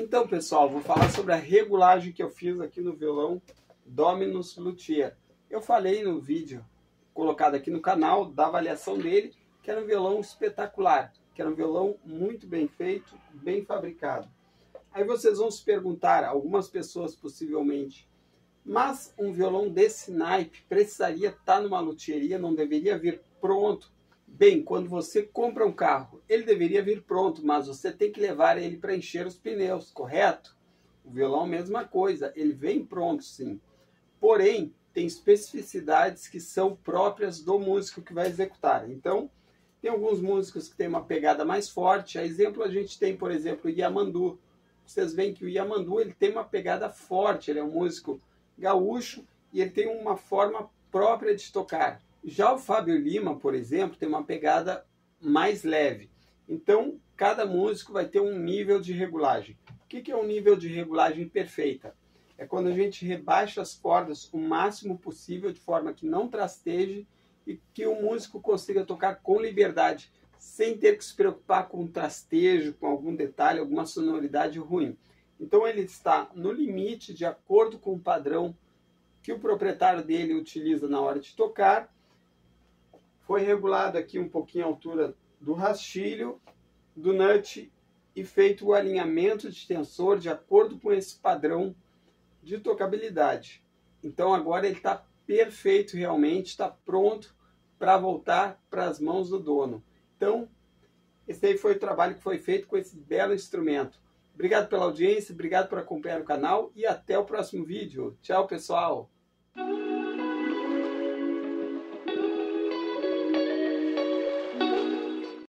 Então, pessoal, vou falar sobre a regulagem que eu fiz aqui no violão Dominus Luthier. Eu falei no vídeo colocado aqui no canal da avaliação dele, que era um violão espetacular, que era um violão muito bem feito, bem fabricado. Aí vocês vão se perguntar, algumas pessoas possivelmente, mas um violão desse naipe precisaria estar numa luthieria, não deveria vir pronto? Bem, quando você compra um carro, ele deveria vir pronto, mas você tem que levar ele para encher os pneus, correto? O violão, mesma coisa, ele vem pronto sim. Porém, tem especificidades que são próprias do músico que vai executar. Então, tem alguns músicos que têm uma pegada mais forte. A exemplo, a gente tem, por exemplo, o Yamandu. Vocês veem que o Yamandu, ele tem uma pegada forte, ele é um músico gaúcho e ele tem uma forma própria de tocar. Já o Fábio Lima, por exemplo, tem uma pegada mais leve. Então, cada músico vai ter um nível de regulagem. O que é um nível de regulagem perfeita? É quando a gente rebaixa as cordas o máximo possível, de forma que não trasteje e que o músico consiga tocar com liberdade, sem ter que se preocupar com trastejo, com algum detalhe, alguma sonoridade ruim. Então ele está no limite de acordo com o padrão que o proprietário dele utiliza na hora de tocar. Foi regulado aqui um pouquinho a altura do rastilho, do nut, e feito o alinhamento de tensor de acordo com esse padrão de tocabilidade. Então agora ele está perfeito realmente, está pronto para voltar para as mãos do dono. Então, esse aí foi o trabalho que foi feito com esse belo instrumento. Obrigado pela audiência, obrigado por acompanhar o canal e até o próximo vídeo. Tchau, pessoal!